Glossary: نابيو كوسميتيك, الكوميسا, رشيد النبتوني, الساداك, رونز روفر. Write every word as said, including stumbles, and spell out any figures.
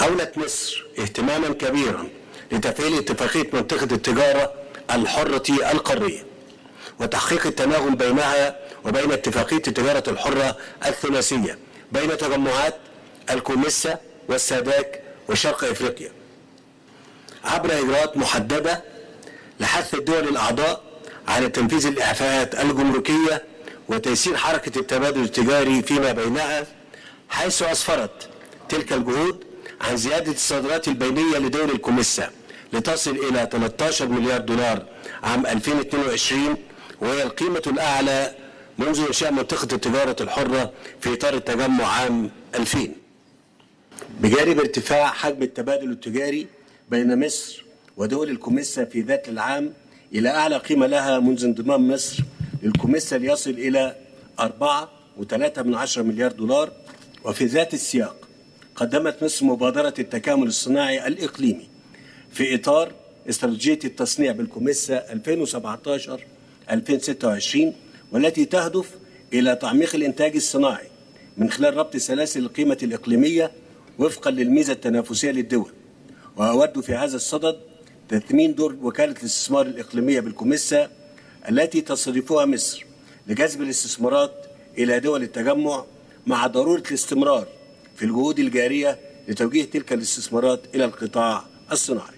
أولت مصر اهتماما كبيرا لتفعيل اتفاقية منطقة التجارة الحرة القارية وتحقيق التناغم بينها وبين اتفاقية التجارة الحرة الثلاثية بين تجمعات الكوميسا والساداك وشرق افريقيا عبر اجراءات محددة لحث الدول الاعضاء على تنفيذ الاعفاءات الجمركية وتيسير حركة التبادل التجاري فيما بينها، حيث اسفرت تلك الجهود عن زيادة الصادرات البينية لدول الكوميسا لتصل إلى ثلاثة عشر مليار دولار عام ألفين واثنين وعشرين، وهي القيمة الأعلى منذ إنشاء منطقة التجارة الحرة في إطار التجمع عام ألفين. بجانب ارتفاع حجم التبادل التجاري بين مصر ودول الكوميسا في ذات العام إلى أعلى قيمة لها منذ انضمام مصر للكوميسا ليصل إلى أربعة وثلاثة من عشرة مليار دولار، وفي ذات السياق قدمت مصر مبادرة التكامل الصناعي الإقليمي في إطار استراتيجية التصنيع بالكوميسا ألفين وسبعة عشر ألفين وستة وعشرين، والتي تهدف إلى تعميق الإنتاج الصناعي من خلال ربط سلاسل القيمة الإقليمية وفقا للميزة التنافسية للدول. وأود في هذا الصدد تثمين دور وكالة الاستثمار الإقليمية بالكوميسا التي تصرفها مصر لجذب الاستثمارات إلى دول التجمع، مع ضرورة الاستمرار في الجهود الجارية لتوجيه تلك الاستثمارات إلى القطاع الصناعي.